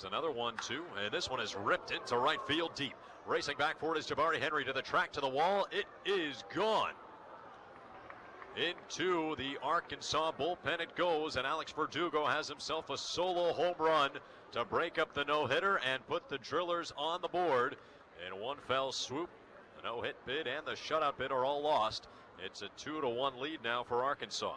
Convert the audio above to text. Drillers. Another 1-2, and this one has ripped it to right field deep. Racing back forward is Jabari Henry to the track, to the wall. It is gone. Into the Arkansas bullpen it goes, and Alex Verdugo has himself a solo home run to break up the no-hitter and put the Drillers on the board. In one fell swoop, the no-hit bid and the shutout bid are all lost. It's a 2-1 lead now for Arkansas.